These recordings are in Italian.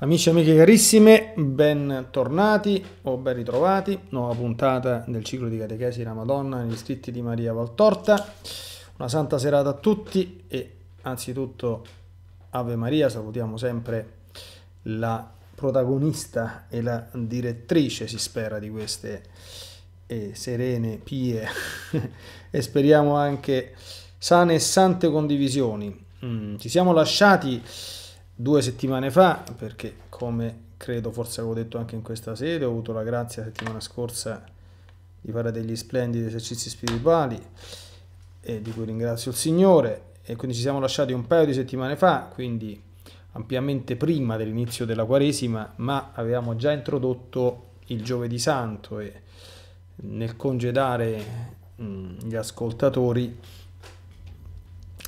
Amici e amiche carissime, bentornati o ben ritrovati, nuova puntata del ciclo di Catechesi della Madonna negli scritti di Maria Valtorta. Una santa serata a tutti e anzitutto Ave Maria, salutiamo sempre la protagonista e la direttrice, si spera, di queste serene, pie e speriamo anche sane e sante condivisioni. Ci siamo lasciati 2 settimane fa, perché come credo forse avevo detto anche in questa sede, ho avuto la grazia settimana scorsa di fare degli splendidi esercizi spirituali e di cui ringrazio il Signore, e quindi ci siamo lasciati un paio di settimane fa, quindi ampiamente prima dell'inizio della Quaresima, ma avevamo già introdotto il Giovedì Santo e nel congedare gli ascoltatori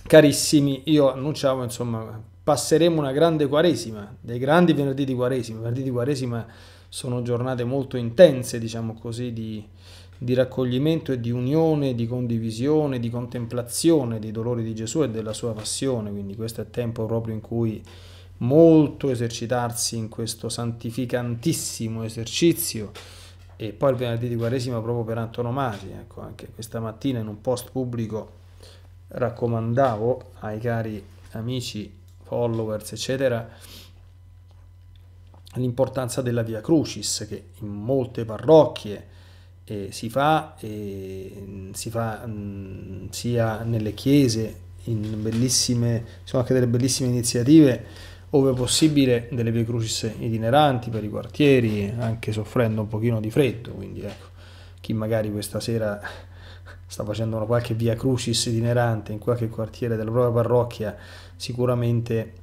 carissimi io annunciavo, insomma, passeremo una grande Quaresima, dei grandi venerdì di Quaresima. I venerdì di Quaresima sono giornate molto intense, diciamo così, di raccoglimento e di unione, di condivisione, di contemplazione dei dolori di Gesù e della sua passione, quindi questo è il tempo proprio in cui molto esercitarsi in questo santificantissimo esercizio. E poi il venerdì di Quaresima proprio per antonomasia, ecco, anche questa mattina in un post pubblico raccomandavo ai cari amici, followers, eccetera, l'importanza della Via Crucis, che in molte parrocchie si fa sia nelle chiese, ci sono anche delle bellissime iniziative, ove possibile, delle Via Crucis itineranti per i quartieri, anche soffrendo un pochino di freddo, quindi ecco, chi magari questa sera sta facendo una qualche Via Crucis itinerante in qualche quartiere della propria parrocchia, sicuramente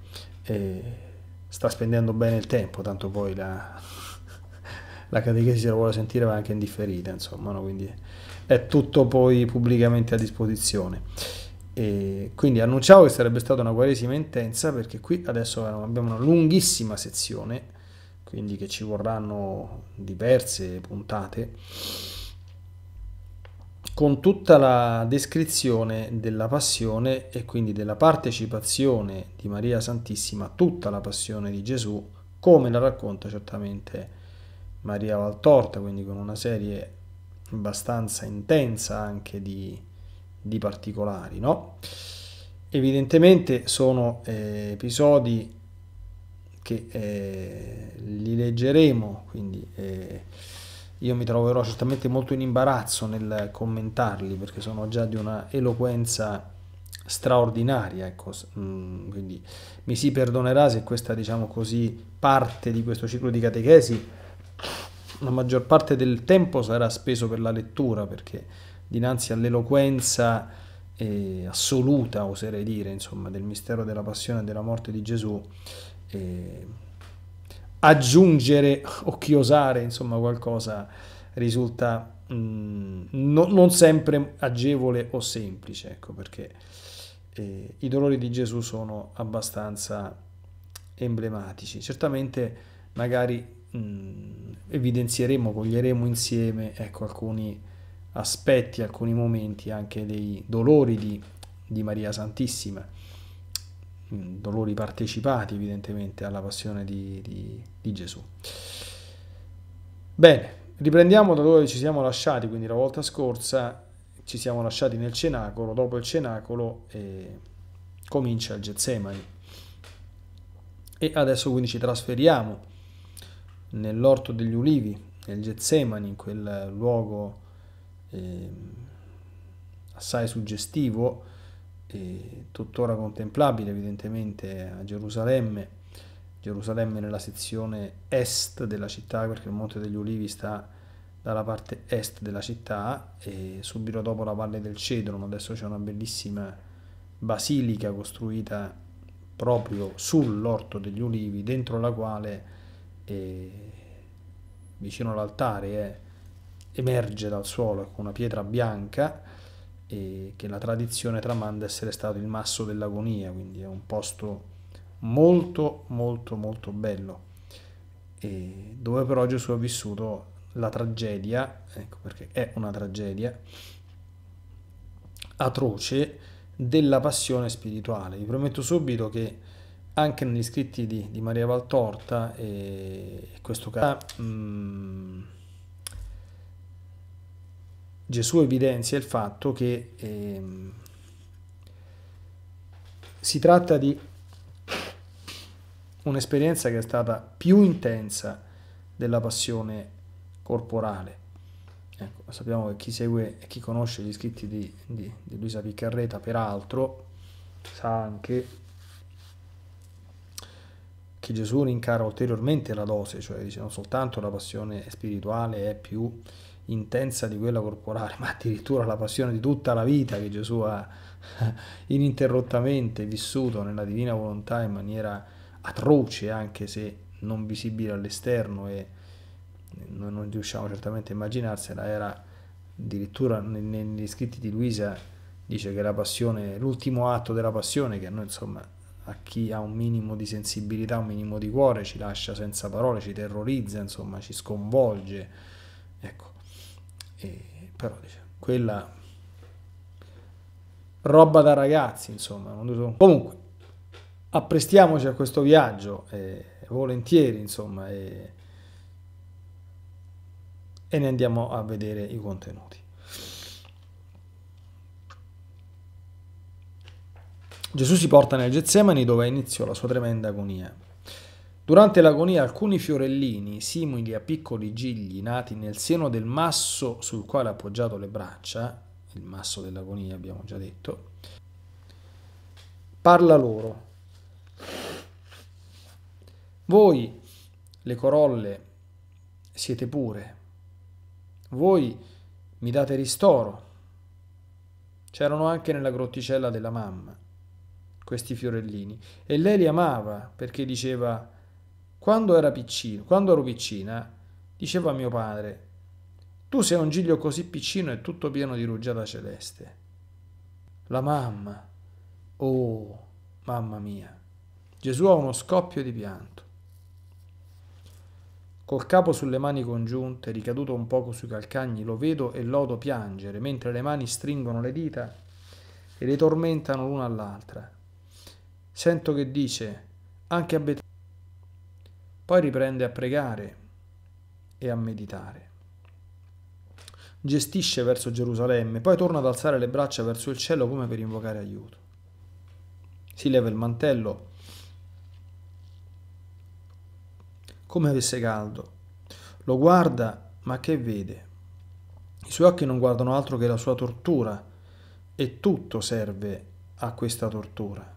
sta spendendo bene il tempo, tanto poi la catechesi se la vuole sentire va anche in differita, insomma, no? Quindi è tutto poi pubblicamente a disposizione. E quindi annunciavo che sarebbe stata una Quaresima intensa, perché qui adesso abbiamo una lunghissima sezione, quindi che ci vorranno diverse puntate, con tutta la descrizione della passione e quindi della partecipazione di Maria Santissima a tutta la passione di Gesù, come la racconta certamente Maria Valtorta, quindi con una serie abbastanza intensa anche di particolari, no? Evidentemente sono episodi che li leggeremo, quindi io mi troverò certamente molto in imbarazzo nel commentarli, perché sono già di una eloquenza straordinaria, ecco. Quindi mi si perdonerà se questa, diciamo così, parte di questo ciclo di catechesi, la maggior parte del tempo sarà speso per la lettura, perché dinanzi all'eloquenza assoluta, oserei dire, insomma, del mistero della passione e della morte di Gesù, aggiungere o chiosare, insomma, qualcosa risulta non sempre agevole o semplice, ecco, perché i dolori di Gesù sono abbastanza emblematici. Certamente magari evidenzieremo, coglieremo insieme, ecco, alcuni aspetti, alcuni momenti anche dei dolori di Maria Santissima, dolori partecipati evidentemente alla passione di Gesù. Bene, riprendiamo da dove ci siamo lasciati, quindi la volta scorsa ci siamo lasciati nel cenacolo. Dopo il cenacolo comincia il Getsemani e adesso quindi ci trasferiamo nell'orto degli ulivi, nel Getsemani, in quel luogo assai suggestivo e tuttora contemplabile evidentemente a Gerusalemme nella sezione est della città, perché il Monte degli Ulivi sta dalla parte est della città e subito dopo la Valle del Cedro. Adesso c'è una bellissima basilica costruita proprio sull'orto degli Ulivi, dentro la quale vicino all'altare emerge dal suolo una pietra bianca e che la tradizione tramanda essere stato il masso dell'agonia, quindi è un posto molto molto molto bello, e dove però Gesù ha vissuto la tragedia, ecco perché è una tragedia atroce della passione spirituale. Vi prometto subito che anche negli scritti di Maria Valtorta, e in questo caso Gesù evidenzia il fatto che si tratta di un'esperienza che è stata più intensa della passione corporale. Ecco, sappiamo che chi segue e chi conosce gli scritti di Luisa Piccarreta, peraltro, sa anche che Gesù rincara ulteriormente la dose, cioè dice non soltanto la passione spirituale è più intensa di quella corporale, ma addirittura la passione di tutta la vita che Gesù ha ininterrottamente vissuto nella divina volontà in maniera atroce, anche se non visibile all'esterno, e noi non riusciamo certamente a immaginarsela. Era addirittura negli scritti di Luisa, dice che la passione, l'ultimo atto della passione, che a noi, insomma, a chi ha un minimo di sensibilità, un minimo di cuore, ci lascia senza parole, ci terrorizza, insomma, ci sconvolge, ecco. E però dice, quella roba da ragazzi, insomma, comunque apprestiamoci a questo viaggio volentieri, insomma, e ne andiamo a vedere i contenuti. Gesù si porta nel Getsemani, dove iniziò la sua tremenda agonia. Durante l'agonia alcuni fiorellini, simili a piccoli gigli nati nel seno del masso sul quale ha appoggiato le braccia, il masso dell'agonia abbiamo già detto, parla loro. Voi, le corolle, siete pure. Voi mi date ristoro. C'erano anche nella grotticella della mamma questi fiorellini, e lei li amava, perché diceva, quando ero piccina, diceva a mio padre, tu sei un giglio così piccino e tutto pieno di rugiada celeste. La mamma, oh mamma mia. Gesù ha uno scoppio di pianto. Col capo sulle mani congiunte, ricaduto un poco sui calcagni, lo vedo e l'odo piangere, mentre le mani stringono le dita e le tormentano l'una all'altra. Sento che dice, anche a Betania. Poi riprende a pregare e a meditare. Gestisce verso Gerusalemme, poi torna ad alzare le braccia verso il cielo come per invocare aiuto. Si leva il mantello come avesse caldo, lo guarda, ma che vede? I suoi occhi non guardano altro che la sua tortura, e tutto serve a questa tortura,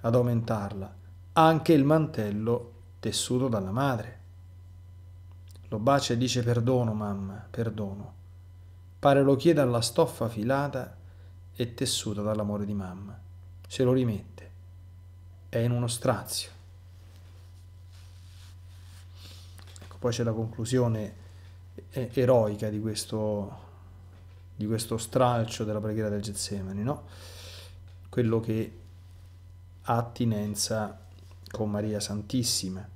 ad aumentarla, anche il mantello tessuto dalla madre. Lo bacia e dice, perdono mamma, perdono. Pare lo chieda alla stoffa filata e tessuta dall'amore di mamma. Se lo rimette, è in uno strazio. Poi c'è la conclusione eroica di questo stralcio della preghiera del Getsemani, no? Quello che ha attinenza con Maria Santissima.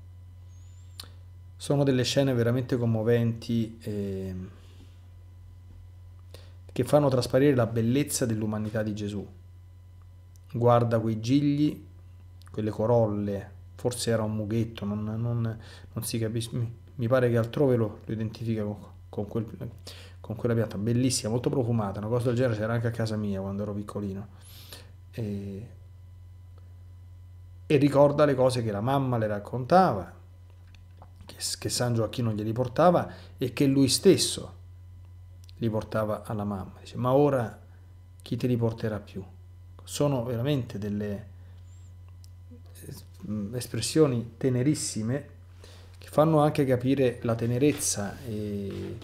Sono delle scene veramente commoventi, che fanno trasparire la bellezza dell'umanità di Gesù. Guarda quei gigli, quelle corolle, forse era un mughetto, non si capisce. Mi pare che altrove lo identifica con quella pianta bellissima, molto profumata, una cosa del genere c'era anche a casa mia quando ero piccolino, e ricorda le cose che la mamma le raccontava, che San Gioacchino glieli portava e che lui stesso li portava alla mamma. Dice, ma ora chi te li porterà più? Sono veramente delle espressioni tenerissime, che fanno anche capire la tenerezza e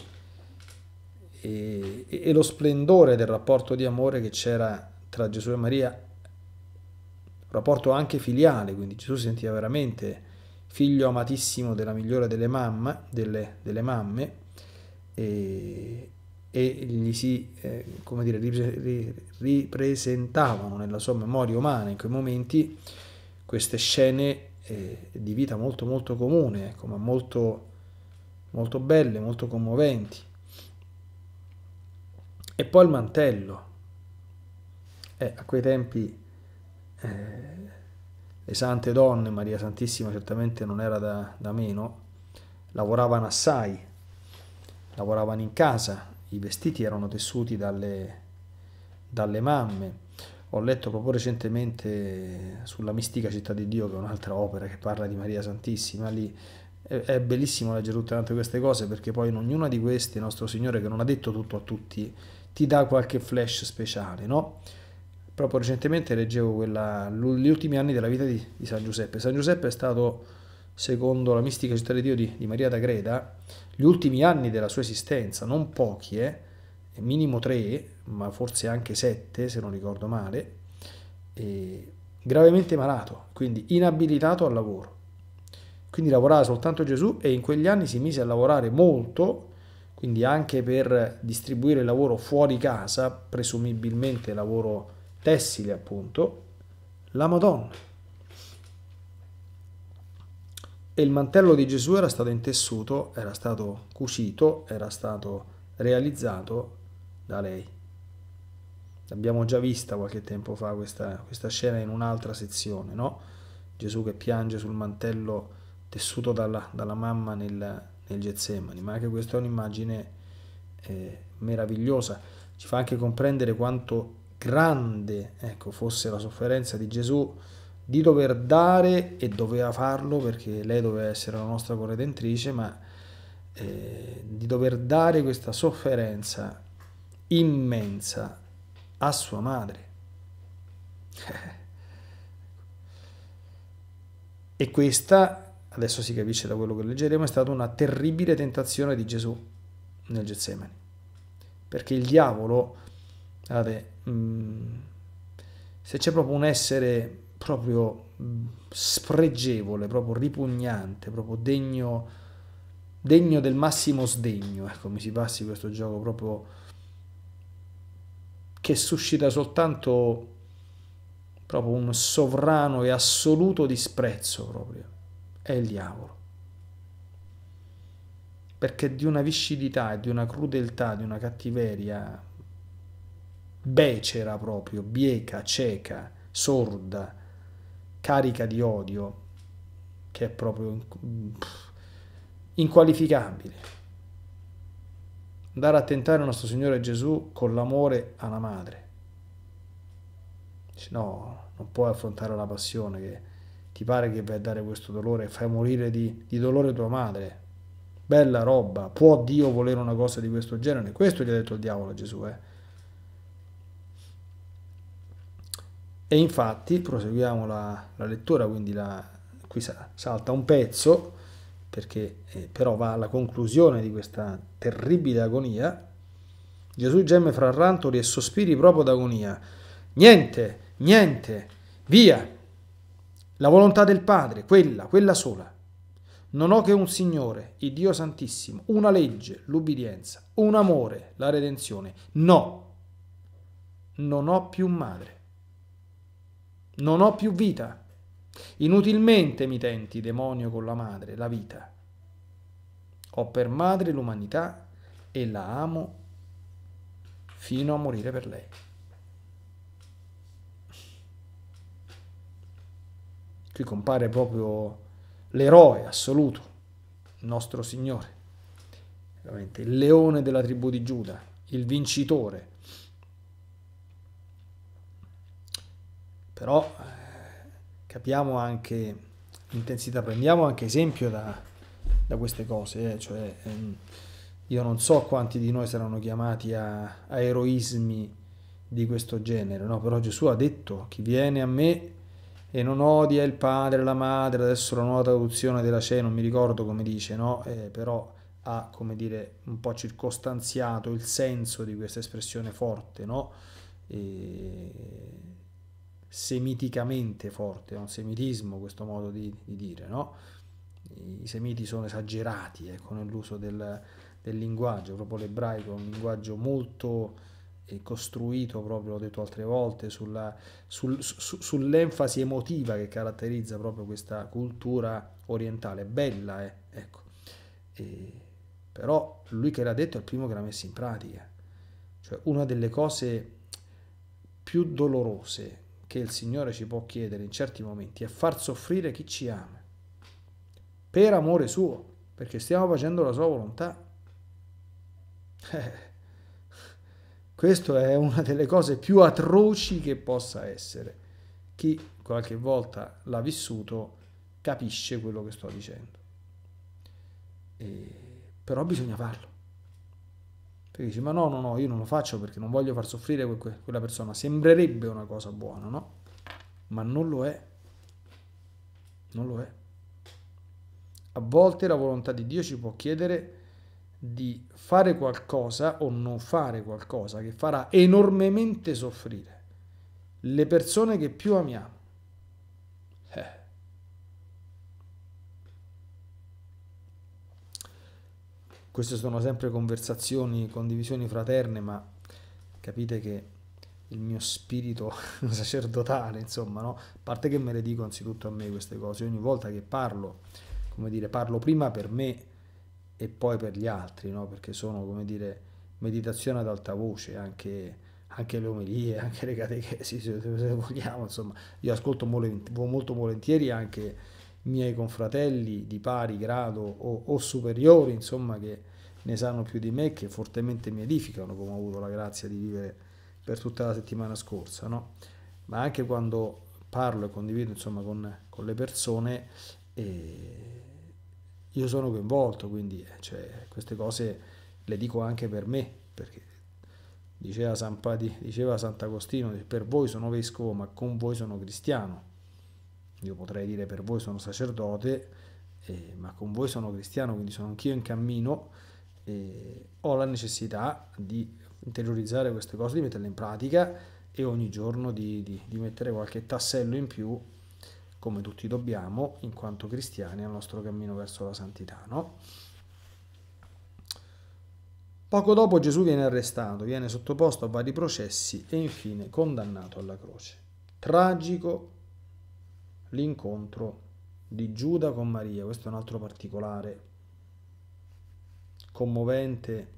lo splendore del rapporto di amore che c'era tra Gesù e Maria, un rapporto anche filiale, quindi Gesù si sentiva veramente figlio amatissimo della migliore delle mamme, e gli si ripresentavano nella sua memoria umana in quei momenti queste scene di vita molto molto comune, ecco, ma molto molto belle, molto commoventi. E poi il mantello, a quei tempi le sante donne, Maria Santissima certamente non era da meno, lavoravano assai, lavoravano in casa, i vestiti erano tessuti dalle mamme. Ho letto proprio recentemente sulla Mistica Città di Dio, che è un'altra opera che parla di Maria Santissima, lì è bellissimo leggere tutte queste cose, perché poi in ognuna di queste il nostro Signore, che non ha detto tutto a tutti, ti dà qualche flash speciale, no? Proprio recentemente leggevo gli ultimi anni della vita di San Giuseppe. San Giuseppe è stato, secondo la Mistica Città di Dio di Maria da Greda, gli ultimi anni della sua esistenza, non pochi, minimo 3, ma forse anche 7, se non ricordo male, e gravemente malato, quindi inabilitato al lavoro. Quindi lavorava soltanto Gesù, e in quegli anni si mise a lavorare molto, quindi anche per distribuire il lavoro fuori casa, presumibilmente lavoro tessile appunto, la Madonna. E il mantello di Gesù era stato intessuto, era stato cucito, era stato realizzato da lei. L'abbiamo già vista qualche tempo fa questa scena in un'altra sezione, no? Gesù che piange sul mantello tessuto dalla mamma nel Getsemani, ma anche questa è un'immagine meravigliosa, ci fa anche comprendere quanto grande, ecco, fosse la sofferenza di Gesù di dover dare, e doveva farlo perché lei doveva essere la nostra corredentrice, ma di dover dare questa sofferenza immensa a sua madre. E questa, adesso si capisce da quello che leggeremo, è stata una terribile tentazione di Gesù nel Getsemani, perché il diavolo, guardate, se c'è proprio un essere proprio spregevole, proprio ripugnante, proprio degno del massimo sdegno, ecco, mi si passi questo gioco, proprio che suscita soltanto proprio un sovrano e assoluto disprezzo, proprio è il diavolo, perché di una viscidità e di una crudeltà, di una cattiveria becera, proprio bieca, cieca, sorda, carica di odio, che è proprio inqualificabile. Andare a tentare il nostro Signore Gesù con l'amore alla madre. No, non puoi affrontare la passione, che ti pare che vai a dare questo dolore e fai morire di dolore tua madre. Bella roba, può Dio volere una cosa di questo genere? Questo gli ha detto il diavolo a Gesù, E infatti, proseguiamo la lettura, quindi qui salta un pezzo, perché però va alla conclusione di questa terribile agonia. Gesù gemme fra rantori e sospiri proprio d'agonia. Niente, niente, via! La volontà del Padre, quella sola. Non ho che un Signore, il Dio Santissimo, una legge, l'ubbidienza, un amore, la redenzione. No, non ho più madre. Non ho più vita. Inutilmente mi tenti, demonio, con la madre, la vita. Ho per madre l'umanità e la amo fino a morire per lei. Qui compare proprio l'eroe assoluto, il nostro Signore, veramente il leone della tribù di Giuda, il vincitore. Però capiamo anche l'intensità, prendiamo anche esempio da queste cose, cioè io non so quanti di noi saranno chiamati a eroismi di questo genere, no? Però Gesù ha detto: chi viene a me e non odia il padre e la madre, adesso la nuova traduzione della CE, non mi ricordo come dice, no? Però ha, come dire, un po' circostanziato il senso di questa espressione forte, no? Semiticamente forte, è un semitismo questo modo di dire, no? I semiti sono esagerati, nell'uso del linguaggio, proprio l'ebraico è un linguaggio molto costruito, proprio l'ho detto altre volte, sull'enfasi emotiva che caratterizza proprio questa cultura orientale, bella, ecco. Però lui che l'ha detto è il primo che l'ha messa in pratica, cioè una delle cose più dolorose che il Signore ci può chiedere in certi momenti è far soffrire chi ci ama, per amore suo, perché stiamo facendo la sua volontà. Questa è una delle cose più atroci che possa essere. Chi qualche volta l'ha vissuto capisce quello che sto dicendo. Però bisogna farlo. Perché dici, ma no, io non lo faccio perché non voglio far soffrire quella persona. Sembrerebbe una cosa buona, no? Ma non lo è. Non lo è. A volte la volontà di Dio ci può chiedere di fare qualcosa o non fare qualcosa che farà enormemente soffrire le persone che più amiamo. Queste sono sempre conversazioni, condivisioni fraterne, ma capite che il mio spirito sacerdotale, insomma, no? A parte che me le dico anzitutto a me queste cose, ogni volta che parlo, come dire, parlo prima per me e poi per gli altri, no? Perché sono, come dire, meditazione ad alta voce, anche le omelie, anche le catechesi, se vogliamo, insomma. Io ascolto molto volentieri anche miei confratelli di pari grado o superiori, insomma, che ne sanno più di me, che fortemente mi edificano, come ho avuto la grazia di vivere per tutta la settimana scorsa, no? Ma anche quando parlo e condivido, insomma, con le persone, io sono coinvolto, quindi cioè, queste cose le dico anche per me, perché diceva Sant'Agostino, per voi sono vescovo, ma con voi sono cristiano. Io potrei dire per voi sono sacerdote, ma con voi sono cristiano, quindi sono anch'io in cammino, ho la necessità di interiorizzare queste cose, di metterle in pratica e ogni giorno di mettere qualche tassello in più, come tutti dobbiamo, in quanto cristiani, al nostro cammino verso la santità, no? Poco dopo Gesù viene arrestato, viene sottoposto a vari processi e infine condannato alla croce. Tragico l'incontro di Giuda con Maria, questo è un altro particolare commovente,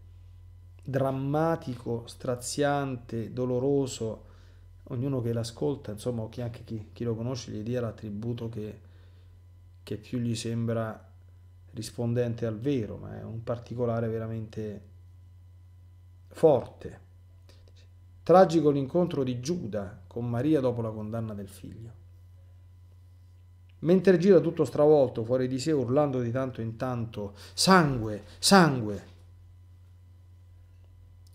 drammatico, straziante, doloroso. Ognuno che l'ascolta, insomma, o anche chi lo conosce, gli dia l'attributo che più gli sembra rispondente al vero, ma è un particolare veramente forte. Tragico l'incontro di Giuda con Maria dopo la condanna del figlio. Mentre gira tutto stravolto fuori di sé, urlando di tanto in tanto sangue, sangue,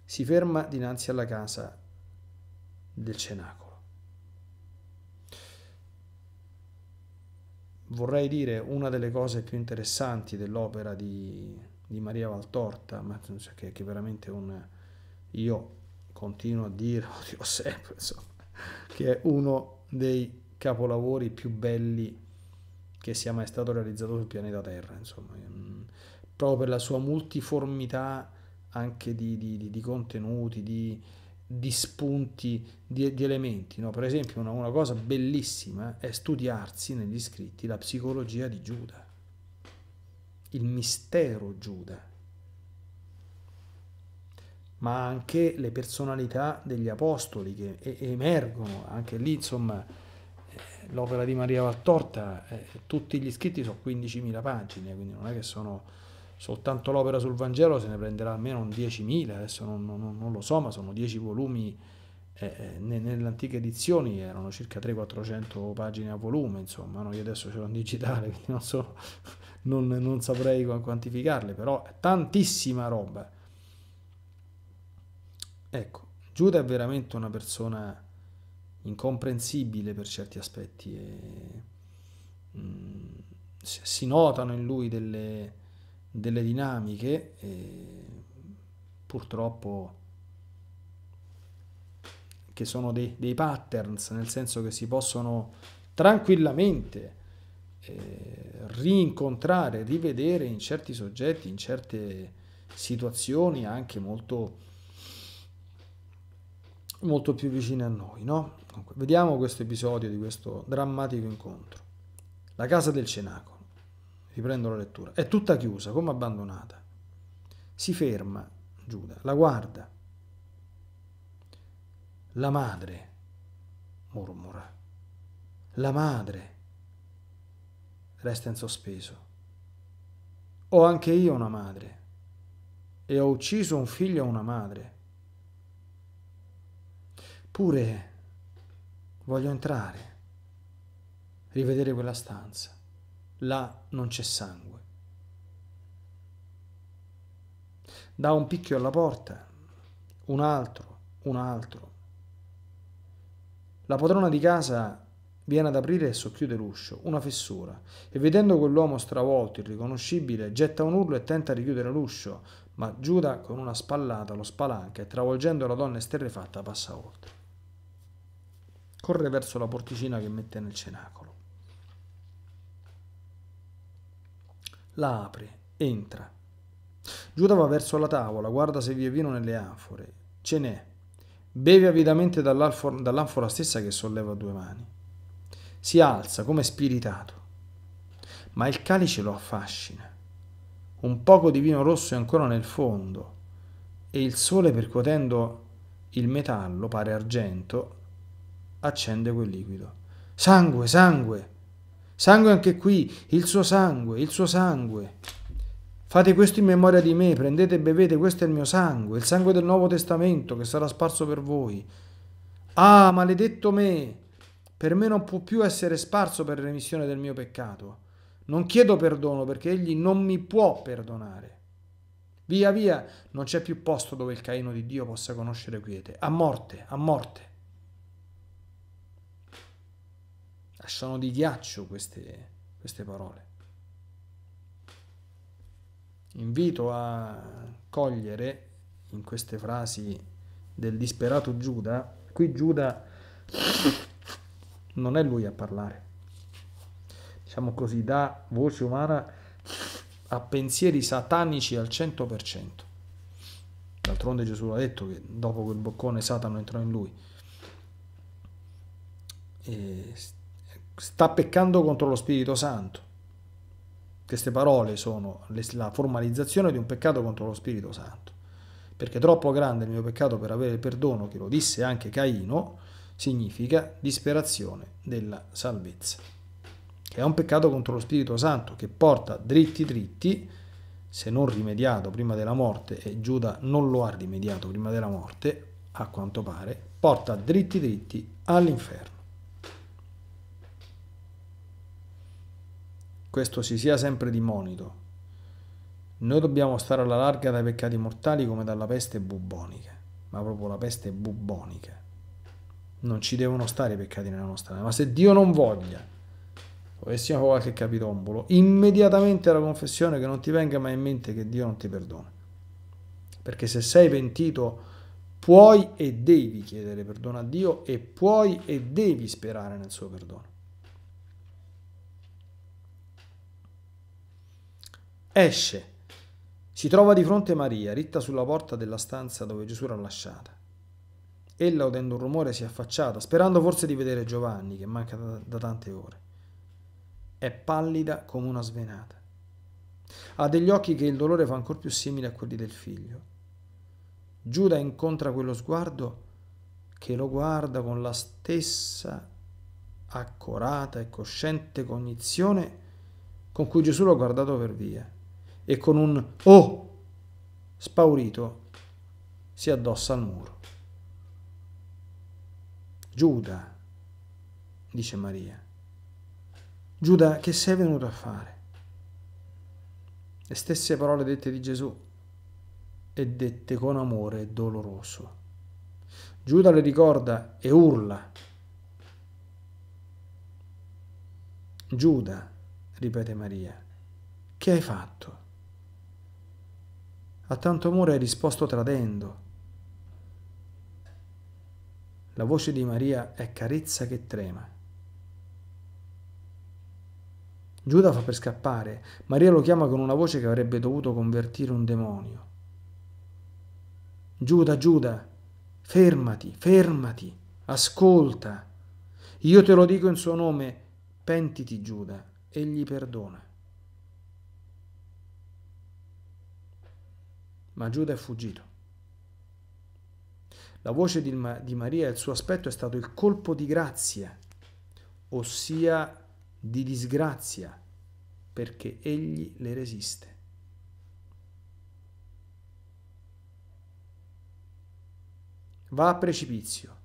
si ferma dinanzi alla casa del cenacolo. Vorrei dire una delle cose più interessanti dell'opera di Maria Valtorta, ma che veramente io continuo a dire, dico sempre, insomma, che è uno dei capolavori più belli che sia mai stato realizzato sul pianeta Terra, insomma, proprio per la sua multiformità anche di contenuti, di spunti, di elementi, no? Per esempio una cosa bellissima è studiarsi negli scritti la psicologia di Giuda, il mistero Giuda, ma anche le personalità degli apostoli che emergono, anche lì, insomma. L'opera di Maria Valtorta, tutti gli scritti sono 15.000 pagine, quindi non è che sono soltanto l'opera sul Vangelo, se ne prenderà almeno un 10.000, adesso non lo so, ma sono 10 volumi, nelle antiche edizioni erano circa 300-400 pagine a volume, insomma, no? Io adesso ce l'ho in digitale, quindi non saprei quantificarle, però è tantissima roba. Ecco, Giuda è veramente una persona incomprensibile per certi aspetti, si notano in lui delle dinamiche, purtroppo, che sono dei patterns, nel senso che si possono tranquillamente rincontrare, rivedere in certi soggetti, in certe situazioni anche molto più vicine a noi, no? Dunque, vediamo questo episodio di questo drammatico incontro. La casa del cenacolo, riprendo la lettura, è tutta chiusa, come abbandonata. Si ferma Giuda, la guarda. La madre, mormora, la madre resta in sospeso. Ho anche io una madre e ho ucciso un figlio a una madre. Pure voglio entrare, rivedere quella stanza. Là non c'è sangue. Dà un picchio alla porta, un altro. La padrona di casa viene ad aprire e socchiude l'uscio, una fessura, e vedendo quell'uomo stravolto, irriconoscibile, getta un urlo e tenta di richiudere l'uscio, ma Giuda con una spallata lo spalanca e travolgendo la donna esterrefatta passa oltre. Corre verso la porticina che mette nel cenacolo. La apre, entra. Giuda va verso la tavola, guarda se vi è vino nelle anfore. Ce n'è. Beve avidamente dall'anfora stessa che solleva a due mani. Si alza come spiritato, ma il calice lo affascina. Un poco di vino rosso è ancora nel fondo e il sole, percuotendo il metallo, pare argento, accende quel liquido. Sangue, sangue, sangue anche qui, il suo sangue, il suo sangue. Fate questo in memoria di me, prendete e bevete, questo è il mio sangue, il sangue del Nuovo Testamento che sarà sparso per voi. Ah, maledetto me! Per me non può più essere sparso per remissione del mio peccato. Non chiedo perdono perché egli non mi può perdonare. Via, via, non c'è più posto dove il Caino di Dio possa conoscere quiete. A morte, a morte. Lasciano di ghiaccio queste parole. Invito a cogliere in queste frasi del disperato Giuda. Qui Giuda non è lui a parlare, diciamo così, dà voce umana a pensieri satanici al 100%. D'altronde Gesù l'ha detto che dopo quel boccone Satano entrò in lui. E sta peccando contro lo Spirito Santo. Queste parole sono la formalizzazione di un peccato contro lo Spirito Santo, perché troppo grande il mio peccato per avere il perdono, che lo disse anche Caino, significa disperazione della salvezza, che è un peccato contro lo Spirito Santo, che porta dritti dritti, se non rimediato prima della morte, e Giuda non lo ha rimediato prima della morte, a quanto pare, porta dritti dritti all'inferno. Questo ci sia sempre di monito. Noi dobbiamo stare alla larga dai peccati mortali come dalla peste bubbonica, ma proprio la peste bubbonica. Non ci devono stare i peccati nella nostra vita, ma se Dio non voglia, dovessimo fare qualche capitombolo, immediatamente alla confessione che non ti venga mai in mente che Dio non ti perdona. Perché se sei pentito puoi e devi chiedere perdono a Dio e puoi e devi sperare nel suo perdono. Esce, si trova di fronte Maria, ritta sulla porta della stanza dove Gesù era lasciata. Ella, udendo un rumore, si è affacciata, sperando forse di vedere Giovanni, che manca da tante ore. È pallida come una svenata. Ha degli occhi che il dolore fa ancor più simili a quelli del figlio. Giuda incontra quello sguardo che lo guarda con la stessa accorata e cosciente cognizione con cui Gesù l'ha guardato per via. E con un "oh" spaurito si addossa al muro. Giuda, dice Maria, Giuda, che sei venuto a fare? Le stesse parole dette di Gesù e dette con amore doloroso. Giuda le ricorda e urla. Giuda, ripete Maria, che hai fatto? A tanto amore hai risposto tradendo. La voce di Maria è carezza che trema. Giuda fa per scappare. Maria lo chiama con una voce che avrebbe dovuto convertire un demonio. Giuda, Giuda, fermati, fermati, ascolta. Io te lo dico in suo nome, pentiti Giuda, egli perdona. Ma Giuda è fuggito. La voce di Maria e il suo aspetto è stato il colpo di grazia, ossia di disgrazia, perché egli le resiste. Va a precipizio.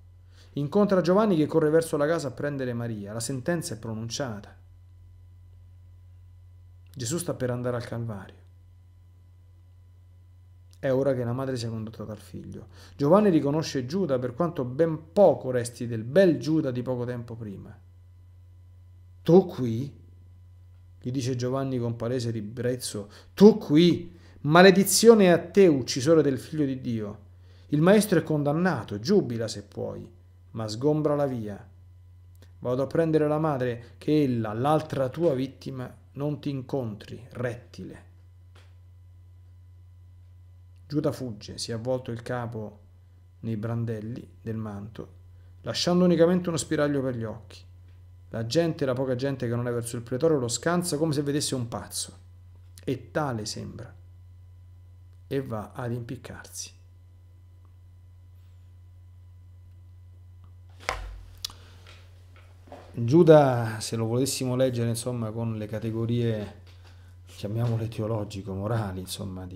Incontra Giovanni che corre verso la casa a prendere Maria. La sentenza è pronunciata. Gesù sta per andare al Calvario. È ora che la madre sia condotta dal figlio. Giovanni riconosce Giuda, per quanto ben poco resti del bel Giuda di poco tempo prima. Tu qui? Gli dice Giovanni con palese ribrezzo. Tu qui? Maledizione a te, uccisore del figlio di Dio. Il maestro è condannato, giubila se puoi, ma sgombra la via. Vado a prendere la madre, che ella, l'altra tua vittima, non ti incontri, rettile. Giuda fugge, si è avvolto il capo nei brandelli del manto, lasciando unicamente uno spiraglio per gli occhi. La gente, la poca gente che non è verso il pretorio, lo scansa come se vedesse un pazzo, e tale sembra, e va ad impiccarsi. Giuda, se lo volessimo leggere insomma con le categorie, chiamiamole teologico-morali, insomma,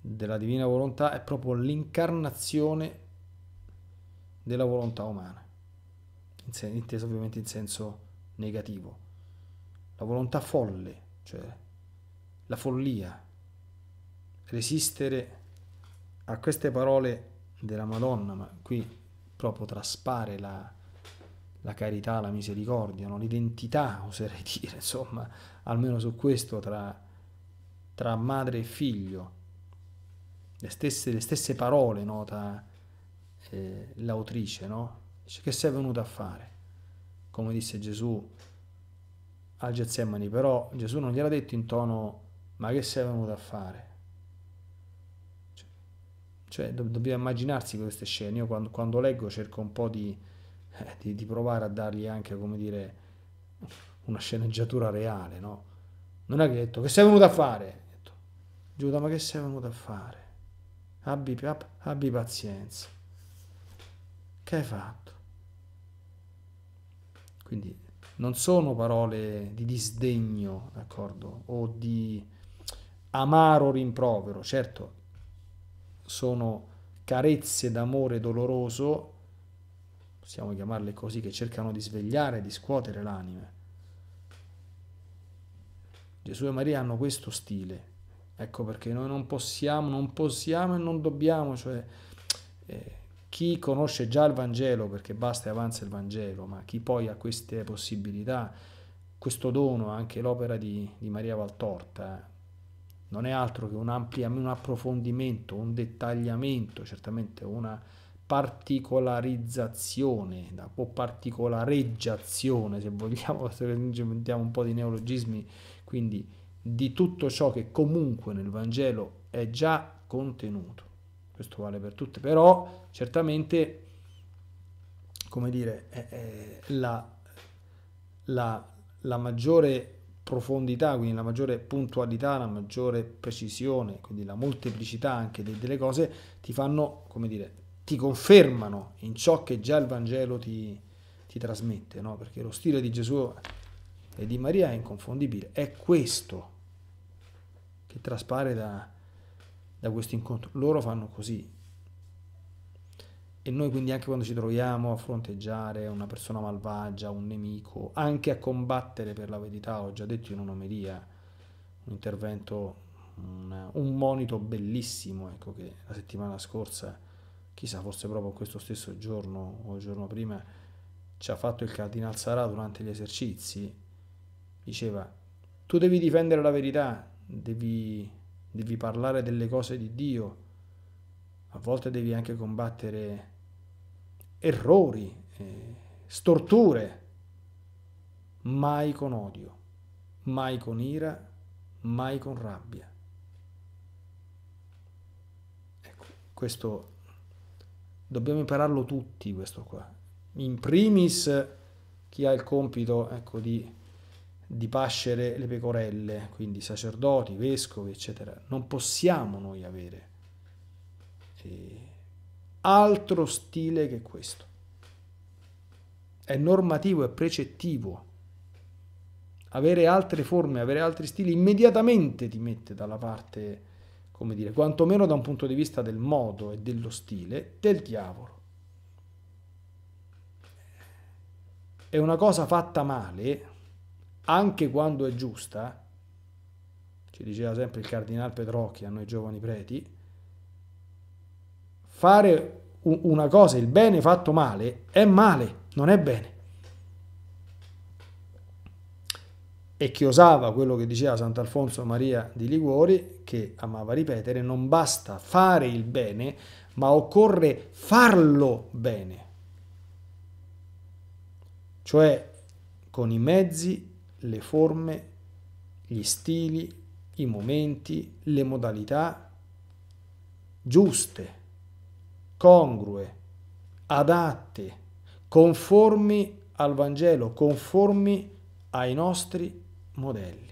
della divina volontà, è proprio l'incarnazione della volontà umana, intesa ovviamente in senso negativo. La volontà folle, cioè la follia. Resistere a queste parole della Madonna, ma qui proprio traspare la carità, la misericordia, no? L'identità, oserei dire, insomma, almeno su questo, tra madre e figlio. Le stesse parole nota l'autrice, no? Dice, che sei venuta a fare? Come disse Gesù al Getsemani, però Gesù non gliel'ha detto in tono, ma che sei venuta a fare? Cioè dobbiamo immaginarsi queste scene. Io quando leggo cerco un po' di provare a dargli anche, come dire, una sceneggiatura reale, no? Non è che ha detto, che sei venuta a fare? Ha detto, Giuda, ma che sei venuta a fare? Abbi pazienza, che hai fatto? Quindi non sono parole di disdegno, d'accordo, o di amaro rimprovero. Certo, sono carezze d'amore doloroso, possiamo chiamarle così, che cercano di svegliare, di scuotere l'anima. Gesù e Maria hanno questo stile. Ecco perché noi non possiamo e non dobbiamo, cioè chi conosce già il Vangelo, perché basta e avanza il Vangelo, ma chi poi ha queste possibilità, questo dono, anche l'opera di Maria Valtorta, non è altro che un approfondimento, un dettagliamento, certamente una particolarizzazione o particolareggiazione, se vogliamo, se mettiamo un po' di neologismi, quindi di tutto ciò che comunque nel Vangelo è già contenuto. Questo vale per tutte, però certamente, come dire, la maggiore profondità, quindi la maggiore puntualità, la maggiore precisione, quindi la molteplicità anche delle cose, ti fanno, come dire, ti confermano in ciò che già il Vangelo ti trasmette, no? Perché lo stile di Gesù e di Maria è inconfondibile, è questo che traspare da questo incontro. Loro fanno così, e noi quindi anche quando ci troviamo a fronteggiare una persona malvagia, un nemico, anche a combattere per la verità, ho già detto in un'omelia, un intervento, un monito bellissimo, ecco, che la settimana scorsa, chissà, forse proprio questo stesso giorno o il giorno prima, ci ha fatto il Cardinal Sarà durante gli esercizi. Diceva, tu devi difendere la verità, devi parlare delle cose di Dio, a volte devi anche combattere errori, storture, mai con odio, mai con ira, mai con rabbia. Ecco, questo dobbiamo impararlo tutti, questo qua. In primis chi ha il compito, ecco, di pascere le pecorelle, quindi sacerdoti, vescovi, eccetera. Non possiamo noi avere altro stile che questo. è normativo, è precettivo. Avere altre forme, avere altri stili, immediatamente ti mette dalla parte, come dire, quantomeno da un punto di vista del modo e dello stile, del diavolo. È una cosa fatta male, anche quando è giusta, ci diceva sempre il Cardinal Petrocchi a noi giovani preti, fare una cosa, il bene fatto male, è male, non è bene. E chi osava quello che diceva Sant'Alfonso Maria di Liguori, che amava ripetere, non basta fare il bene, ma occorre farlo bene. Cioè con i mezzi, le forme, gli stili, i momenti, le modalità giuste, congrue, adatte, conformi al Vangelo, conformi ai nostri modelli.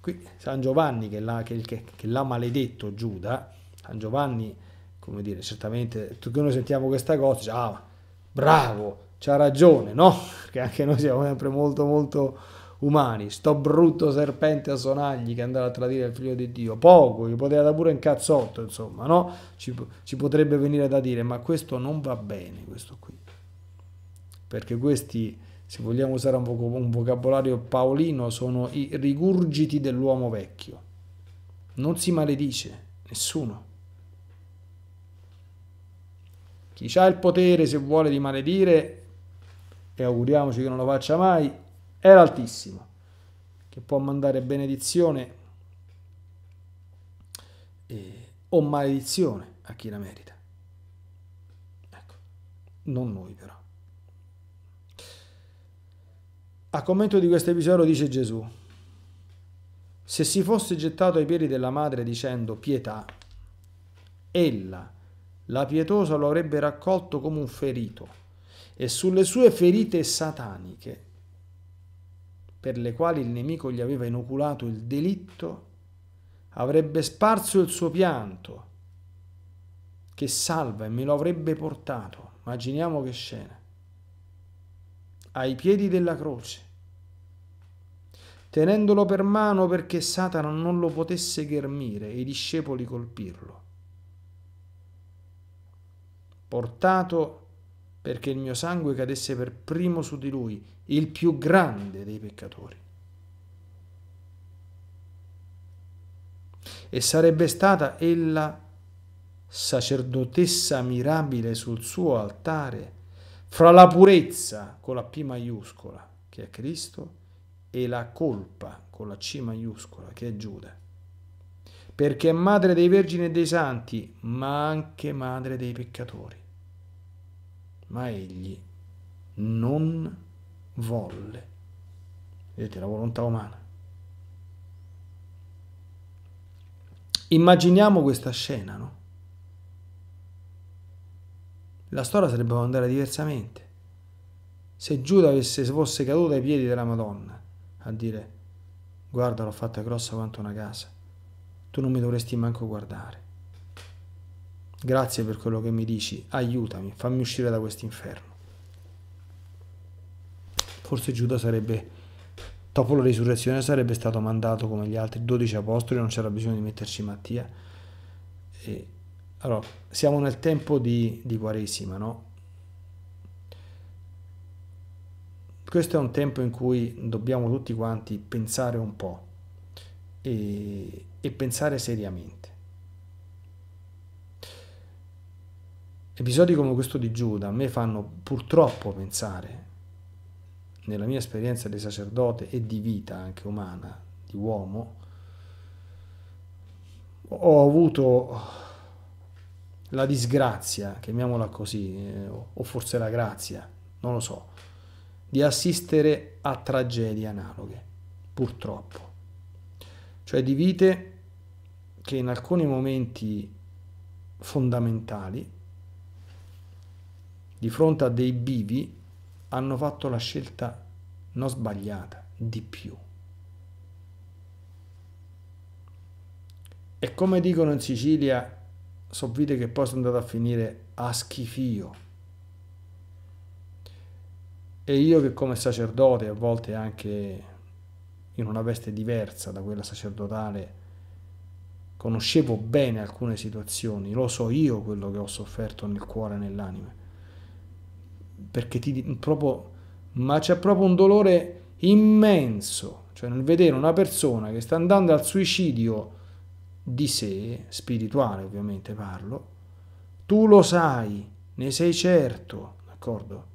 Qui San Giovanni, che l'ha maledetto Giuda, San Giovanni, come dire, certamente tutti noi sentiamo questa cosa, dice, ah, bravo, c'ha ragione, no? Perché anche noi siamo sempre molto molto umani. Sto brutto serpente a sonagli che andava a tradire il figlio di Dio, poco, gli poteva da pure un cazzotto, insomma, no? Ci potrebbe venire da dire, ma questo non va bene, questo qui. Perché questi, se vogliamo usare un vocabolario paolino, sono i rigurgiti dell'uomo vecchio. Non si maledice nessuno. Chi ha il potere, se vuole, di maledire, e auguriamoci che non lo faccia mai, è l'Altissimo, che può mandare benedizione o maledizione a chi la merita. Ecco, non noi però. A commento di questo episodio dice Gesù: se si fosse gettato ai piedi della madre dicendo pietà, ella, la pietosa, lo avrebbe raccolto come un ferito, e sulle sue ferite sataniche, per le quali il nemico gli aveva inoculato il delitto, avrebbe sparso il suo pianto, che salva, e me lo avrebbe portato, immaginiamo che scena, ai piedi della croce, tenendolo per mano perché Satana non lo potesse ghermire e i discepoli colpirlo. Portato perché il mio sangue cadesse per primo su di lui, il più grande dei peccatori. E sarebbe stata ella sacerdotessa mirabile sul suo altare, fra la purezza con la P maiuscola, che è Cristo, e la colpa con la C maiuscola, che è Giuda. Perché è madre dei vergini e dei santi, ma anche madre dei peccatori. Ma egli non volle. Vedete, la volontà umana. Immaginiamo questa scena, no? La storia sarebbe potuta andare diversamente. Se Giuda fosse caduto ai piedi della Madonna a dire: guarda, l'ho fatta grossa quanto una casa, tu non mi dovresti manco guardare. Grazie per quello che mi dici, aiutami, fammi uscire da quest'inferno. Forse Giuda sarebbe, dopo la risurrezione, sarebbe stato mandato come gli altri 12 apostoli, non c'era bisogno di metterci Mattia. E allora, siamo nel tempo di Quaresima, no? Questo è un tempo in cui dobbiamo tutti quanti pensare un po' e pensare seriamente. Episodi come questo di Giuda a me fanno purtroppo pensare, nella mia esperienza di sacerdote e di vita anche umana, di uomo, ho avuto la disgrazia, chiamiamola così, o forse la grazia, non lo so, di assistere a tragedie analoghe, purtroppo. Cioè di vite che in alcuni momenti fondamentali, di fronte a dei bivi, hanno fatto la scelta non sbagliata, di più. E come dicono in Sicilia, so vite che poi sono andate a finire a schifio. E io che come sacerdote, a volte anche in una veste diversa da quella sacerdotale, conoscevo bene alcune situazioni, lo so io quello che ho sofferto nel cuore e nell'anima, perché c'è proprio un dolore immenso, cioè nel vedere una persona che sta andando al suicidio di sé, spirituale ovviamente parlo, tu lo sai, ne sei certo, d'accordo?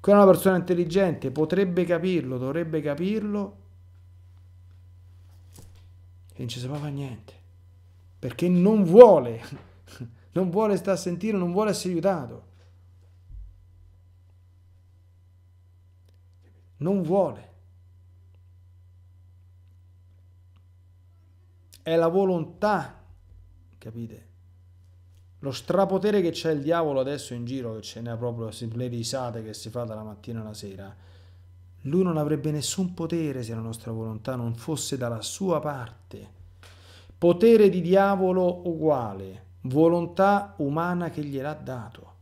Quella è una persona intelligente, potrebbe capirlo, dovrebbe capirlo, e non ci si fa niente, perché non vuole stare a sentire, non vuole essere aiutato, non vuole. È la volontà, capite? Lo strapotere che c'è il diavolo adesso in giro, che ce n'è proprio le risate che si fa dalla mattina alla sera. Lui non avrebbe nessun potere se la nostra volontà non fosse dalla sua parte. Potere di diavolo uguale, volontà umana che gliel'ha dato.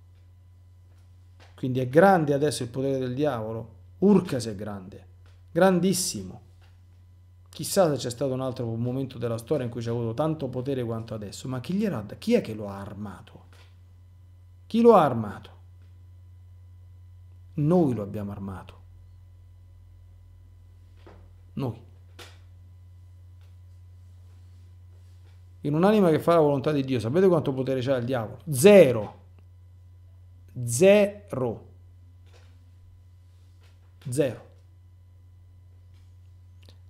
Quindi è grande adesso il potere del diavolo? Urca se è grande, grandissimo. Chissà se c'è stato un altro momento della storia in cui c'è avuto tanto potere quanto adesso, ma chi è che lo ha armato? Chi lo ha armato? Noi lo abbiamo armato. Noi. In un'anima che fa la volontà di Dio, sapete quanto potere c'ha il diavolo? Zero. Zero. Zero.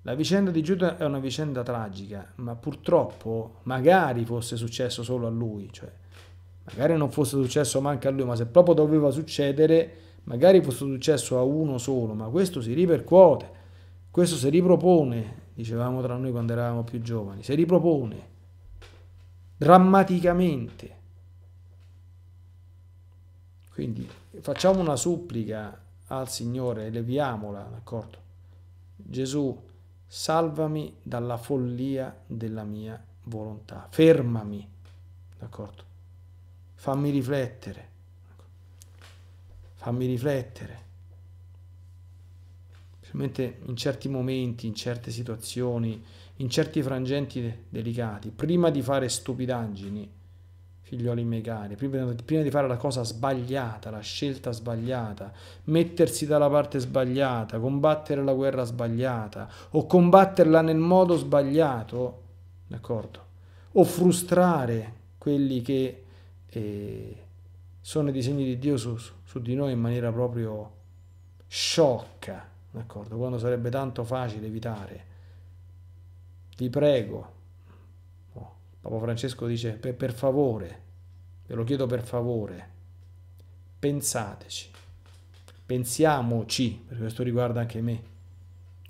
La vicenda di Giuda è una vicenda tragica, ma purtroppo magari fosse successo solo a lui, cioè magari non fosse successo manco a lui, ma se proprio doveva succedere, magari fosse successo a uno solo, ma questo si ripercuote, questo si ripropone, dicevamo tra noi quando eravamo più giovani, si ripropone drammaticamente. Quindi facciamo una supplica al Signore, eleviamola, d'accordo? Gesù, salvami dalla follia della mia volontà, fermami, d'accordo? Fammi riflettere, fammi riflettere. Ovviamente in certi momenti, in certe situazioni, in certi frangenti delicati, prima di fare stupidaggini, figlioli miei cari, prima di fare la cosa sbagliata, la scelta sbagliata, mettersi dalla parte sbagliata, combattere la guerra sbagliata o combatterla nel modo sbagliato, d'accordo? O frustrare quelli che sono i disegni di Dio su di noi in maniera proprio sciocca, d'accordo? Quando sarebbe tanto facile evitare. Vi prego. Papa Francesco dice, per favore, ve lo chiedo per favore, pensateci, pensiamoci, perché questo riguarda anche me,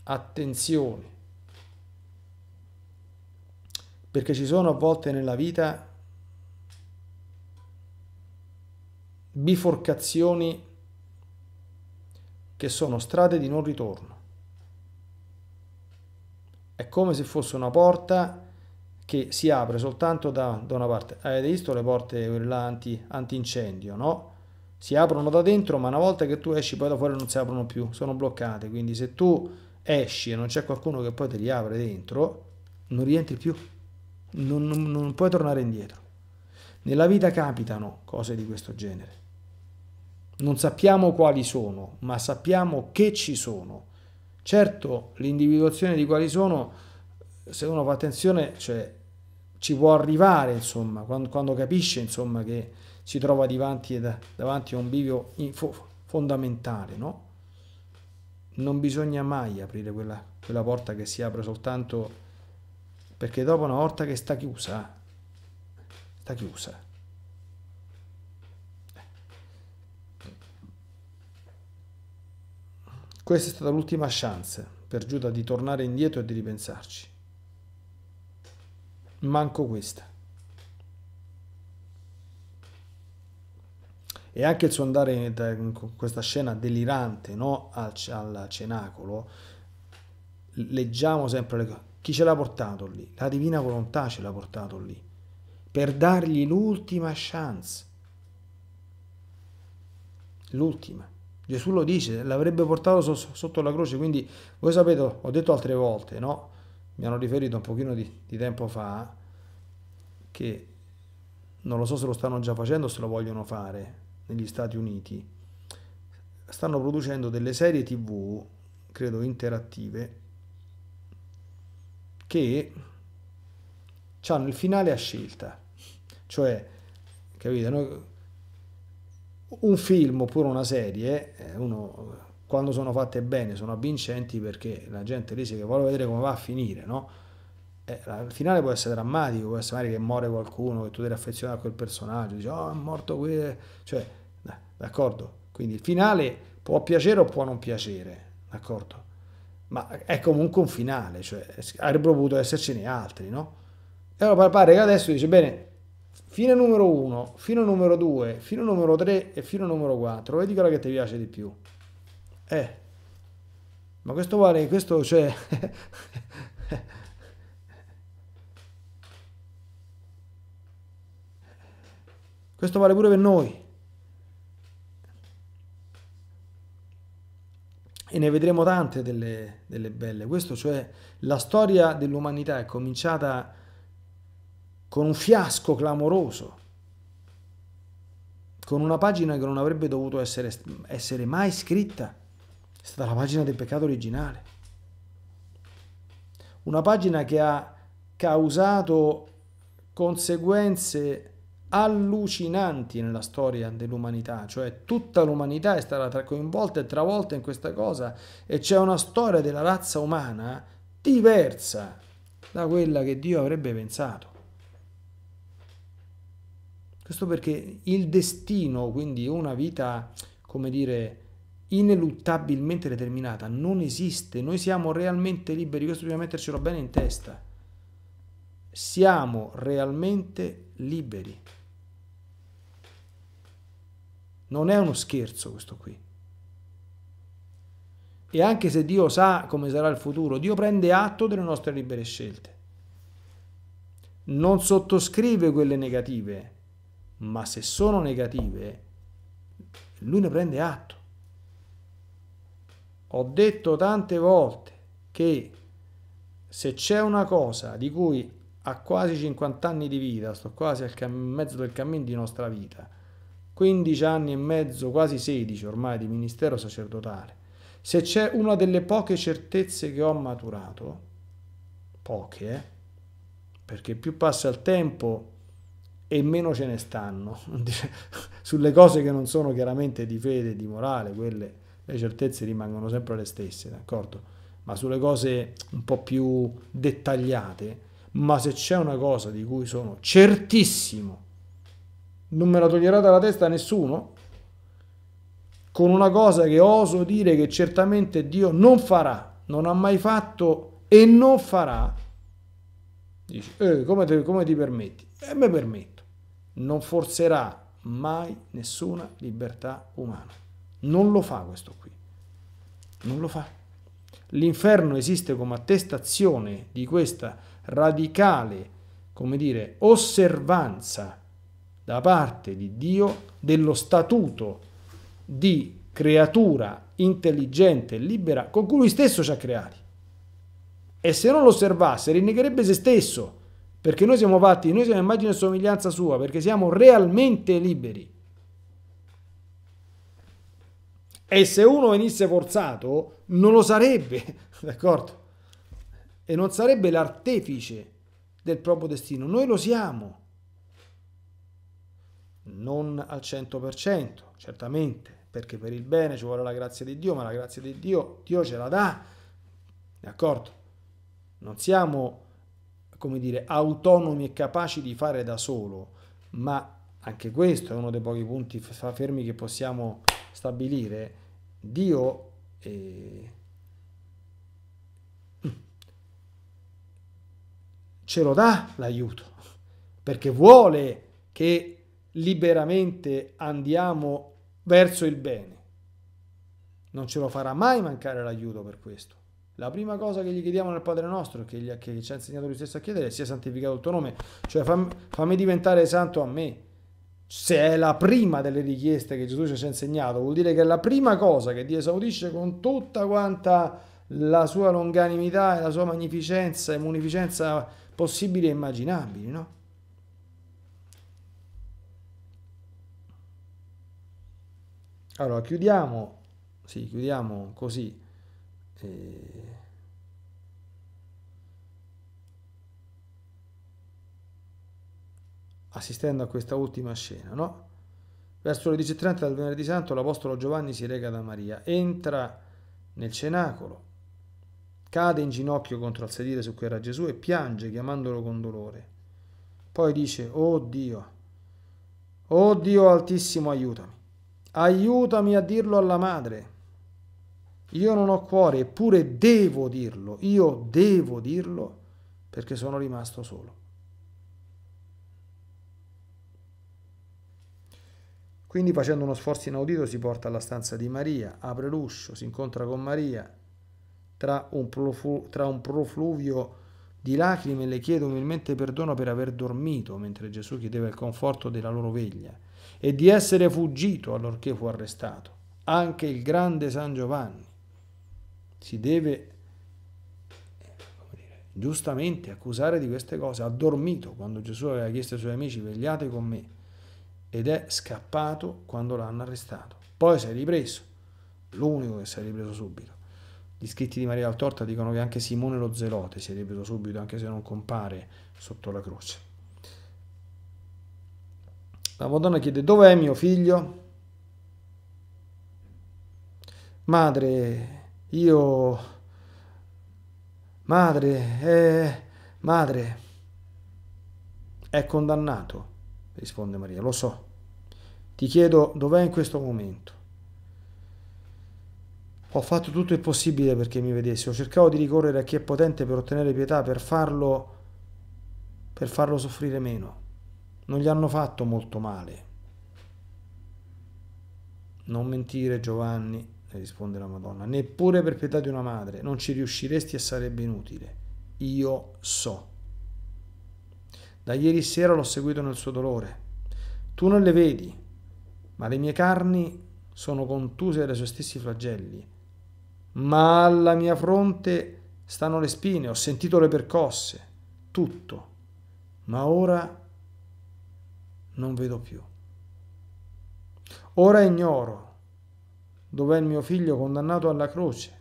attenzione, perché ci sono a volte nella vita biforcazioni che sono strade di non ritorno, è come se fosse una porta che si apre soltanto da una parte. Avete visto le porte antincendio, no? Si aprono da dentro, ma una volta che tu esci poi da fuori non si aprono più, sono bloccate, quindi se tu esci e non c'è qualcuno che poi te li apre dentro, non rientri più, non puoi tornare indietro. Nella vita capitano cose di questo genere. Non sappiamo quali sono, ma sappiamo che ci sono. Certo, l'individuazione di quali sono, se uno fa attenzione, cioè, ci può arrivare, insomma, quando capisce, insomma, che si trova davanti a un bivio fondamentale, no? Non bisogna mai aprire quella porta che si apre soltanto, perché dopo una volta che sta chiusa. Questa è stata l'ultima chance per Giuda di tornare indietro e di ripensarci. Manco questa. E anche il suo andare in questa scena delirante, no? Al cenacolo, leggiamo sempre le cose. Chi ce l'ha portato lì? La divina volontà ce l'ha portato lì per dargli l'ultima chance, l'ultima, Gesù lo dice, l'avrebbe portato sotto la croce. Quindi voi sapete, ho detto altre volte, no? Mi hanno riferito un pochino di tempo fa, che non lo so se lo stanno già facendo o se lo vogliono fare, negli Stati Uniti stanno producendo delle serie TV, credo interattive, che hanno il finale a scelta. Cioè, capite, noi, un film oppure una serie, uno, quando sono fatte bene, sono avvincenti, perché la gente dice che vuole vedere come va a finire, no? Il finale può essere drammatico, può essere magari che muore qualcuno, che tu devi affezionare a quel personaggio, dici, oh, è morto quello, cioè, d'accordo? Quindi il finale può piacere o può non piacere, d'accordo? Ma è comunque un finale, cioè, avrebbero potuto essercene altri, no? E allora pare che adesso dice, bene, fine numero 1, fine numero 2, fine numero 3 e fine numero 4, vedi quella che ti piace di più. Ma questo vale, questo, cioè... questo vale pure per noi. E ne vedremo tante delle belle. Questo, cioè, la storia dell'umanità è cominciata con un fiasco clamoroso, con una pagina che non avrebbe dovuto essere mai scritta. È stata la pagina del peccato originale. Una pagina che ha causato conseguenze allucinanti nella storia dell'umanità, cioè tutta l'umanità è stata coinvolta e travolta in questa cosa, e c'è una storia della razza umana diversa da quella che Dio avrebbe pensato. Questo perché il destino, quindi una vita, come dire, ineluttabilmente determinata, non esiste. Noi siamo realmente liberi, questo dobbiamo mettercelo bene in testa. Siamo realmente liberi. Non è uno scherzo questo qui. E anche se Dio sa come sarà il futuro, Dio prende atto delle nostre libere scelte. Non sottoscrive quelle negative, ma se sono negative, Lui ne prende atto. Ho detto tante volte che se c'è una cosa di cui a quasi 50 anni di vita, sto quasi al mezzo del cammino di nostra vita, 15 anni e mezzo, quasi 16 ormai di ministero sacerdotale, se c'è una delle poche certezze che ho maturato, poche, perché più passa il tempo e meno ce ne stanno, sulle cose che non sono chiaramente di fede e di morale, quelle, le certezze rimangono sempre le stesse, d'accordo? Ma sulle cose un po' più dettagliate, ma se c'è una cosa di cui sono certissimo, non me la toglierà dalla testa nessuno, con una cosa che oso dire che certamente Dio non farà, non ha mai fatto e non farà, dici, come ti permetti? Mi permetto. Non forzerà mai nessuna libertà umana. Non lo fa questo qui. Non lo fa. L'inferno esiste come attestazione di questa radicale, come dire, osservanza da parte di Dio dello statuto di creatura intelligente e libera con cui Lui stesso ci ha creati. E se non lo osservasse rinnegherebbe se stesso, perché noi siamo fatti, noi siamo immagine e somiglianza sua, perché siamo realmente liberi. E se uno venisse forzato non lo sarebbe, d'accordo? E non sarebbe l'artefice del proprio destino. Noi lo siamo, non al 100%, certamente, perché per il bene ci vuole la grazia di Dio, ma la grazia di Dio, Dio ce la dà, d'accordo? Non siamo, come dire, autonomi e capaci di fare da solo, ma anche questo è uno dei pochi punti fermi che possiamo stabilire. Dio ce lo dà l'aiuto, perché vuole che liberamente andiamo verso il bene. Non ce lo farà mai mancare l'aiuto per questo. La prima cosa che gli chiediamo nel Padre Nostro, che ci ha insegnato Lui stesso a chiedere, sia santificato il tuo nome, cioè fammi diventare santo a me. se è la prima delle richieste che Gesù ci ha insegnato, vuol dire che è la prima cosa che Dio esaudisce con tutta quanta la sua longanimità e la sua magnificenza e munificenza possibili e immaginabili, no? Allora chiudiamo, sì, chiudiamo così. Assistendo a questa ultima scena, no? Verso le 10:30 del venerdì santo l'apostolo Giovanni si reca da Maria, entra nel cenacolo, cade in ginocchio contro il sedile su cui era Gesù e piange chiamandolo con dolore. Poi dice: oh Dio altissimo, aiutami, aiutami a dirlo alla madre. Io non ho cuore, eppure devo dirlo, io devo dirlo perché sono rimasto solo. Quindi, facendo uno sforzo inaudito, si porta alla stanza di Maria, apre l'uscio, si incontra con Maria, tra un profluvio di lacrime le chiede umilmente perdono per aver dormito mentre Gesù chiedeva il conforto della loro veglia e di essere fuggito allorché fu arrestato. Anche il grande San Giovanni si deve, come dire, giustamente accusare di queste cose. Ha dormito quando Gesù aveva chiesto ai suoi amici: vegliate con me. Ed è scappato quando l'hanno arrestato. Poi si è ripreso, l'unico che si è ripreso subito. Gli scritti di Maria Valtorta dicono che anche Simone lo Zelote si è ripreso subito, anche se non compare sotto la croce. La Madonna chiede: dov'è mio figlio? Madre, io... Madre, è condannato, risponde Maria. Lo so. Ti chiedo dov'è in questo momento. Ho fatto tutto il possibile perché mi vedesse, ho cercato di ricorrere a chi è potente per ottenere pietà, per farlo soffrire meno. Non gli hanno fatto molto male. Non mentire, Giovanni, le risponde la Madonna, neppure per pietà di una madre. Non ci riusciresti e sarebbe inutile. Io so. Da ieri sera l'ho seguito nel suo dolore. Tu non le vedi, ma le mie carni sono contuse dai suoi stessi flagelli. Ma alla mia fronte stanno le spine, ho sentito le percosse, tutto. Ma ora non vedo più. Ora ignoro dov'è il mio figlio condannato alla croce.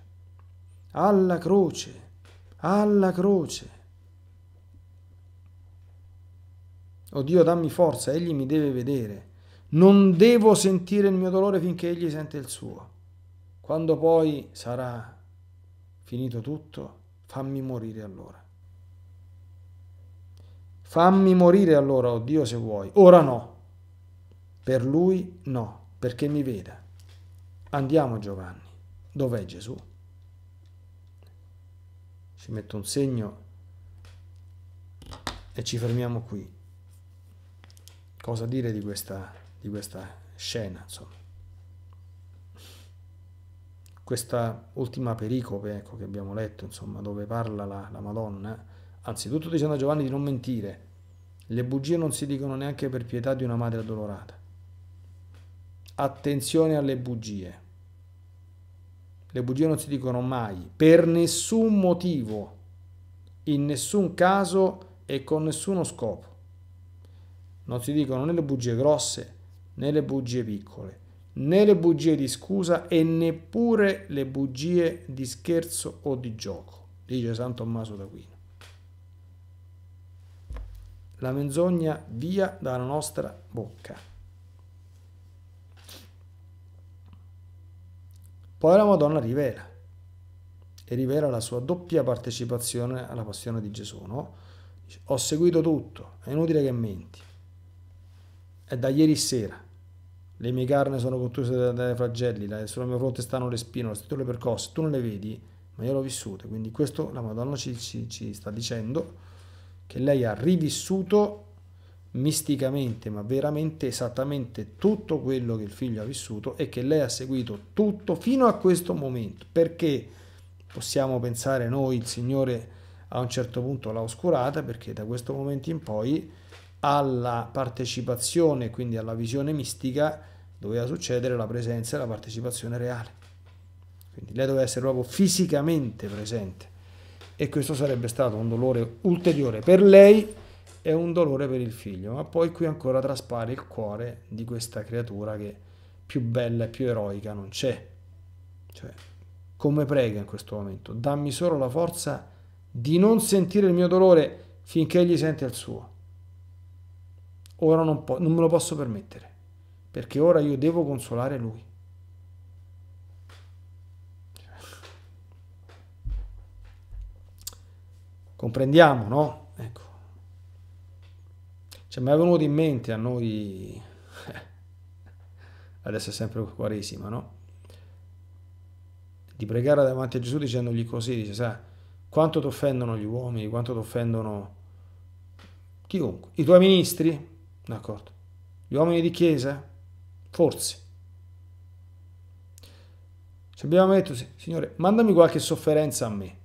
Alla croce, alla croce. Oh Dio, dammi forza, egli mi deve vedere. Non devo sentire il mio dolore finché egli sente il suo. Quando poi sarà finito tutto, fammi morire allora. Fammi morire allora, oh Dio, se vuoi. Ora no. Per lui no, perché mi veda. Andiamo, Giovanni. Dov'è Gesù? Ci metto un segno e ci fermiamo qui. Cosa dire di questa scena, insomma. Questa ultima pericope, ecco, che abbiamo letto, insomma, dove parla la Madonna, anzitutto dicendo a Giovanni di non mentire. Le bugie non si dicono neanche per pietà di una madre addolorata. Attenzione alle bugie. Le bugie non si dicono mai, per nessun motivo, in nessun caso e con nessuno scopo. Non si dicono né le bugie grosse, né le bugie piccole, né le bugie di scusa e neppure le bugie di scherzo o di gioco, dice San Tommaso d'Aquino. La menzogna via dalla nostra bocca. Poi la Madonna rivela, e rivela la sua doppia partecipazione alla passione di Gesù, no? Dice: ho seguito tutto, è inutile che menti. È da ieri sera, le mie carni sono contuse dai flagelli, sulla mia fronte stanno le spine, ho sentito le percosse, tu non le vedi, ma io l'ho vissute. Quindi questo la Madonna ci sta dicendo, che lei ha rivissuto misticamente, ma veramente, esattamente tutto quello che il figlio ha vissuto e che lei ha seguito tutto fino a questo momento. Perché possiamo pensare noi, il Signore a un certo punto l'ha oscurata, perché da questo momento in poi alla partecipazione, quindi alla visione mistica, doveva succedere la presenza e la partecipazione reale. Quindi lei doveva essere proprio fisicamente presente, e questo sarebbe stato un dolore ulteriore per lei e un dolore per il figlio. Ma poi qui ancora traspare il cuore di questa creatura che più bella e più eroica non c'è. Cioè, come prega in questo momento? Dammi solo la forza di non sentire il mio dolore finché egli sente il suo. Ora non me lo posso permettere, perché ora io devo consolare lui. Comprendiamo, no? Ecco. Cioè, mi è venuto in mente a noi, adesso è sempre Quaresima, no? Di pregare davanti a Gesù dicendogli così, dice, sai, quanto ti offendono gli uomini, quanto ti offendono chiunque, i tuoi ministri, d'accordo, gli uomini di chiesa, forse. Ci abbiamo detto, Signore, mandami qualche sofferenza a me,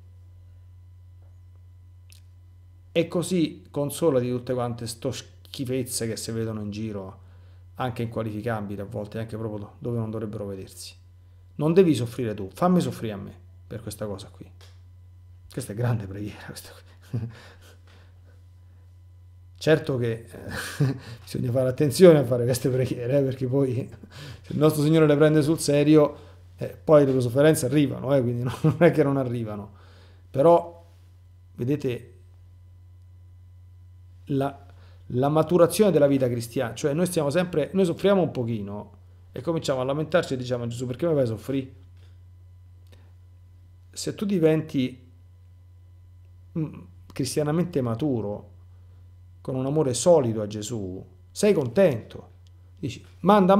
e così consola di tutte quante sto schifezze che si vedono in giro, anche inqualificabili a volte, anche proprio dove non dovrebbero vedersi. Non devi soffrire tu, fammi soffrire a me per questa cosa qui. Questa è grande preghiera. Questa qui. Certo che bisogna fare attenzione a fare queste preghiere, perché poi se il nostro Signore le prende sul serio, poi le sofferenze arrivano, quindi non è che non arrivano. Però, vedete, la maturazione della vita cristiana, cioè noi stiamo sempre, noi soffriamo un pochino, e cominciamo a lamentarci e diciamo a Gesù, perché mi fai soffrire? Se tu diventi cristianamente maturo, con un amore solido a Gesù, sei contento, dici manda.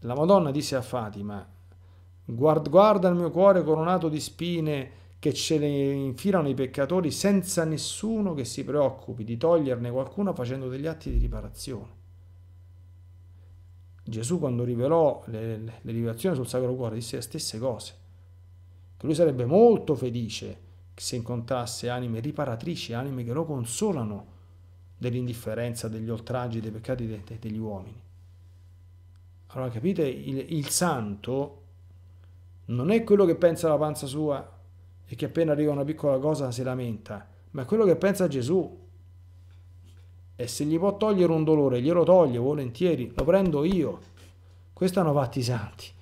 La Madonna disse a Fatima, guarda il mio cuore coronato di spine che ce ne infilano i peccatori, senza nessuno che si preoccupi di toglierne qualcuno facendo degli atti di riparazione. Gesù, quando rivelò le rivelazioni sul Sacro Cuore, disse le stesse cose, che lui sarebbe molto felice se incontrasse anime riparatrici, anime che lo consolano dell'indifferenza, degli oltraggi, dei peccati degli uomini. Allora capite, il santo non è quello che pensa alla panza sua e che appena arriva una piccola cosa si lamenta, ma è quello che pensa a Gesù. E se gli può togliere un dolore, glielo toglie volentieri, lo prendo io. Questo hanno fatto i santi.